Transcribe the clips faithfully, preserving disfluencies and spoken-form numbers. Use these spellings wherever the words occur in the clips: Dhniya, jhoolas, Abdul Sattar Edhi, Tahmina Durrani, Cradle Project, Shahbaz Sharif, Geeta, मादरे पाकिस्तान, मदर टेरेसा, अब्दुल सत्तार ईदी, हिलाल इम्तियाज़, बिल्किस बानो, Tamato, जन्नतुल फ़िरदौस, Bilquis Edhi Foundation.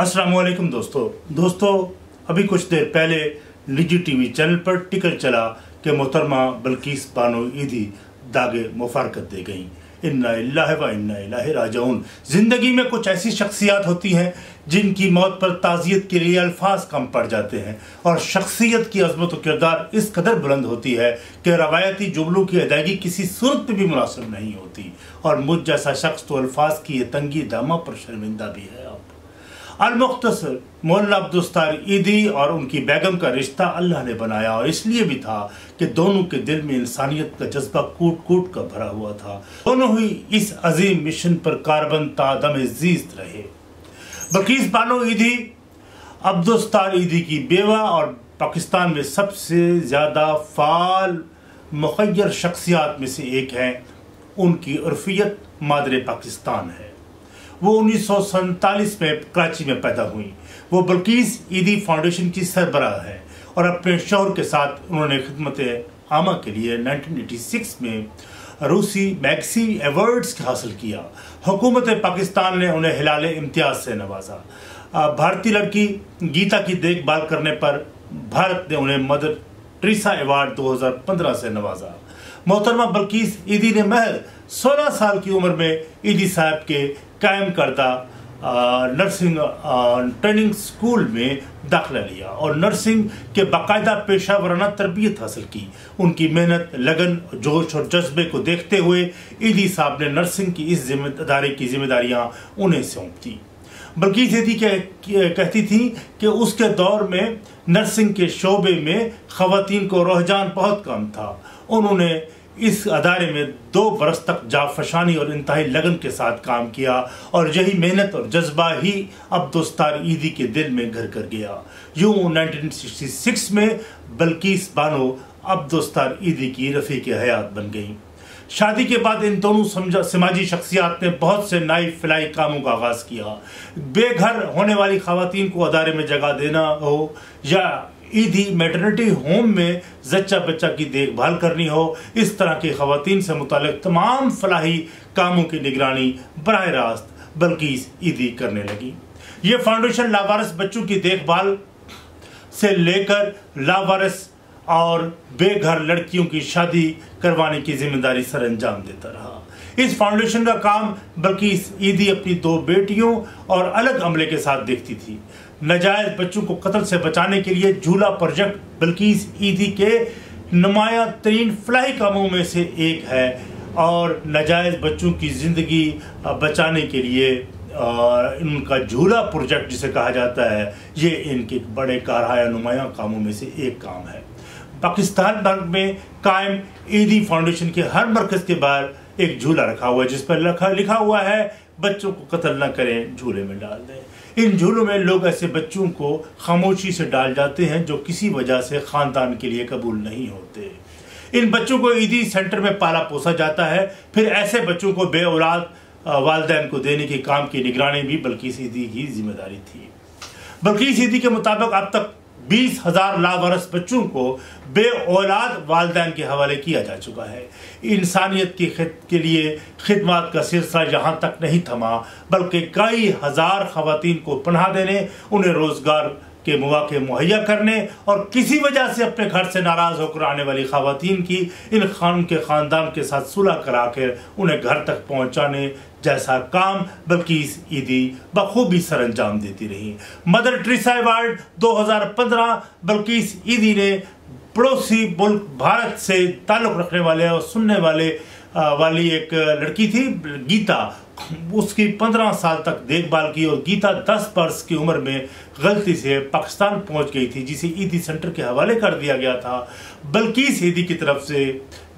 अस्सलामुअलैकुम दोस्तों दोस्तों अभी कुछ देर पहले निजी टीवी चैनल पर टिकर चला कि मोहतरमा बिल्किस बानो ईदी दागे मुफारकत दे गई। इन्ना लिल्लाहि व इन्ना इलैहि राजिऊन। ज़िंदगी में कुछ ऐसी शख्सियत होती हैं जिनकी मौत पर ताज़ियत के लिए अल्फाज कम पड़ जाते हैं, और शख्सियत की अजमत व किरदार इस कदर बुलंद होती है कि रवायती जुमलों की अदायगी किसी सूरत में भी मुनासिब नहीं होती। और मुझ जैसा शख्स तो अल्फाज की ये तंगी दामा पर शर्मिंदा भी है। आप अलमुख्तसर मौलाना अब्दुल सत्तार ईदी और उनकी बेगम का रिश्ता अल्लाह ने बनाया, और इसलिए भी था कि दोनों के दिल में इंसानियत का जज्बा कूट कूट कर भरा हुआ था। दोनों ही इस अजीम मिशन पर कारबन तादम जीत रहे। बिल्किस बानो ईदी अब्दुल सत्तार ईदी की बेवा और पाकिस्तान में सबसे ज़्यादा फ़ाल मुखय्यर शख्सियात में से एक हैं। उनकी उर्फियत मादरे पाकिस्तान है। वो उन्नीस सौ सैंतालीस में कराची में पैदा हुई। वो बिल्किस ईदी फाउंडेशन की सरबराह है, और अपने शौहर के साथ उन्होंने खिदमत आमा के लिए नाइनटीन एटी सिक्स में रूसी मैगसी एवर्ड्स हासिल किया। हुकूमत पाकिस्तान ने उन्हें हिलाल इम्तियाज़ से नवाजा। भारतीय लड़की गीता की देखभाल करने पर भारत ने उन्हें मदर टेरेसा एवार्ड दो हज़ार पंद्रह से नवाजा। मोहतरमा बिल्किस ईदी ने महज सोलह साल की उम्र में ईदी साहब के कायम करदा नर्सिंग ट्रेनिंग स्कूल में दाखिला लिया और नर्सिंग के बाकायदा पेशा वराना तरबियत हासिल की। उनकी मेहनत, लगन, जोश और जज्बे को देखते हुए ईदी साहब ने नर्सिंग की इस जिम्मेदारी की जिम्मेदारियाँ उन्हें सौंप दी। बिल्किस ईदी कहती थी कि उसके दौर में नर्सिंग के शोबे में ख़वातीन को रुझान बहुत कम था। उन्होंने इस अदारे में दो बरस तक जाफशानी और इंतहाई लगन के साथ काम किया, और यही मेहनत और जज्बा ही अब्दुल सत्तार ईदी के दिल में घर कर गया। यूँ नाइनटीन सिक्सटी सिक्स में बिल्किस बानो अब्दुल सत्तार ईदी की रफ़ीक हयात बन गई। शादी के बाद इन दोनों समझा समाजी शख्सियात ने बहुत से नाई फिलाई कामों का आगाज़ किया। बेघर होने वाली ख़वातीन को अदारे में जगह देना हो या ईदी मैटरनिटी होम में जच्चा बच्चा की देखभाल करनी हो, इस तरह की ख़वातीन से मुताल्लिक़ तमाम फलाही कामों की निगरानी बराह रास्त बिल्किस ईदी करने लगी। ये फाउंडेशन लावारिस बच्चों की देखभाल से लेकर लावारिस और बेघर लड़कियों की शादी करवाने की जिम्मेदारी सर अंजाम देता रहा। इस फाउंडेशन का काम बिल्किस ईदी अपनी दो बेटियों और अलग अमले के साथ देखती थी। नाजायज़ बच्चों को कत्ल से बचाने के लिए झूला प्रोजेक्ट बिल्किस ईदी के नुमाया तरीन फलाही कामों में से एक है, और नाजायज़ बच्चों की ज़िंदगी बचाने के लिए और इनका झूला प्रोजेक्ट जिसे कहा जाता है, ये इनके बड़े कारहाया नुमाया कामों में से एक काम है। पाकिस्तान भर में कायम ईदी फाउंडेशन के हर मरकज़ के बाहर एक झूला रखा हुआ है जिस पर लिखा लिखा हुआ है बच्चों को कत्ल न करें, झूले में डाल दें। इन झूलों में लोग ऐसे बच्चों को खामोशी से डाल जाते हैं जो किसी वजह से ख़ानदान के लिए कबूल नहीं होते। इन बच्चों को ईदी सेंटर में पाला पोसा जाता है। फिर ऐसे बच्चों को बे औलाद वालिदैन को देने के काम की निगरानी भी बिल्किस ईदी की जिम्मेदारी थी। बिल्किस ईदी के मुताबिक अब तक बीस हज़ार लावारिस बच्चों को बे औलाद वालिदैन के हवाले किया जा चुका है। इंसानियत की खिद के लिए खिदमत का सिलसिला यहाँ तक नहीं थमा, बल्कि कई हज़ार ख़वातीन को पनाह देने, उन्हें रोज़गार के मौके मुहैया करने और किसी वजह से अपने घर से नाराज़ होकर आने वाली ख़वातीन की इन खान के ख़ानदान के साथ सुलह करा कर उन्हें घर तक पहुँचाने जैसा काम बिल्किस ईदी बखूबी सर अंजाम देती रही। मदर टेरेसा एवार्ड दो हज़ार पंद्रह बिल्किस ईदी ने पड़ोसी मुल्क भारत से ताल्लुक़ रखने वाले और सुनने वाले आ, वाली एक लड़की थी गीता, उसकी पंद्रह साल तक देखभाल की, और गीता दस बरस की उम्र में गलती से पाकिस्तान पहुंच गई थी जिसे ईदी सेंटर के हवाले कर दिया गया था। बिल्किस ईदी की तरफ से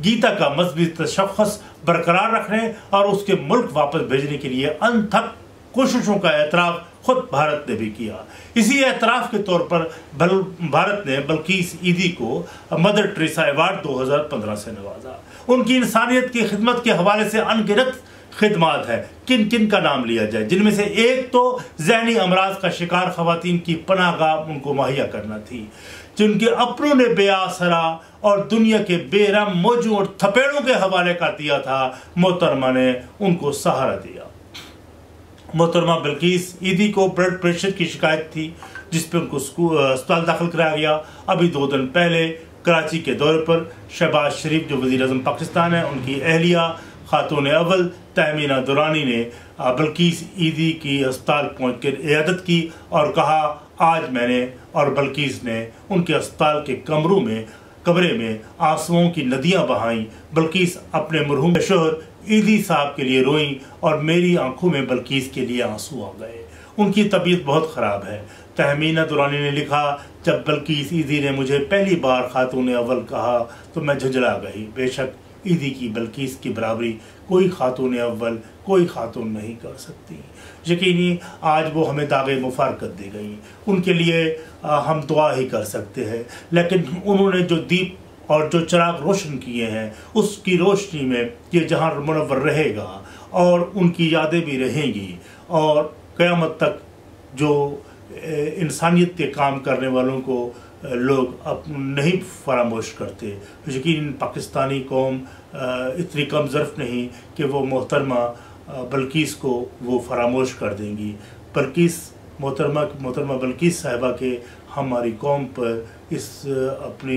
गीता का मजबूत तशख्खुस बरकरार रखने और उसके मुल्क वापस भेजने के लिए अनथक कोशिशों का एतराफ़ खुद भारत ने भी किया। इसी एतराफ़ के तौर पर भारत ने बिल्किस ईदी को मदर टेरेसा एवार्ड दो हज़ार पंद्रह से नवाजा। उनकी इंसानियत की खिदमत के हवाले से अनगिनत खिदमात है, किन किन का नाम लिया जाए, जिनमें से एक तो जहनी अमराज का शिकार ख़वातीन की पनाहगाह उनको मुहैया करना थी, जिनके अपनों ने बेआसरा और दुनिया के बेरहम मौजों और थपेड़ों के हवाले कर दिया था। मोहतरमा ने उनको सहारा दिया। मोहतरमा बिल्किस ईदी को ब्लड प्रेशर की शिकायत थी, जिस पर उनको अस्पताल दाखिल कराया गया। अभी दो दिन पहले कराची के दौरे पर शहबाज शरीफ जो वज़ीर आज़म पाकिस्तान है, उनकी अहलिया खातून अव्वल तहमीना दुरानी ने बिल्किस ईदी की अस्पताल पहुँच कर इयादत की और कहा आज मैंने और बिल्किस ने उनके अस्पताल के कमरों में कमरे में आंसुओं की नदियां बहाईं। बिल्किस अपने मरहूम शोहर ईदी साहब के लिए रोईं और मेरी आंखों में बिल्किस के लिए आंसू आ गए। उनकी तबीयत बहुत ख़राब है। तहमीना दुरानी ने लिखा, जब बिल्किस ईदी ने मुझे पहली बार खातून अव्वल कहा तो मैं झुंझला गई। बेशक ईदी की बिल्किस की बराबरी कोई खातून अव्वल कोई खातून नहीं कर सकती। यकीनी आज वो हमें दागे मुफारकत दे गई, उनके लिए हम दुआ ही कर सकते हैं। लेकिन उन्होंने जो दीप और जो चिराग रोशन किए हैं, उसकी रोशनी में ये जहां मुनव्वर रहेगा और उनकी यादें भी रहेंगी और क़यामत तक जो इंसानियत के काम करने वालों को लोग अब नहीं फरामोश करते। यकीन पाकिस्तानी कौम इतनी कम ज़र्फ़ नहीं कि वो मोहतरमा बिल्किस को वो फरामोश कर देंगी। बिल्किस मोहतरमा मोहतरमा बिल्किस साहिबा के हमारी कौम पर इस अपनी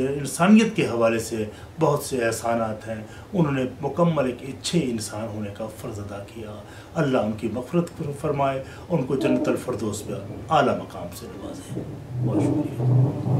इंसानियत के हवाले से बहुत से एहसानात हैं। उन्होंने मुकम्मल एक अच्छे इंसान होने का फ़र्ज़ अदा किया। अल्लाह उनकी मग़फ़िरत फरमाए, उनको जन्नतुल फ़िरदौस में आला मकाम से नवाजे। बहुत शुक्रिया।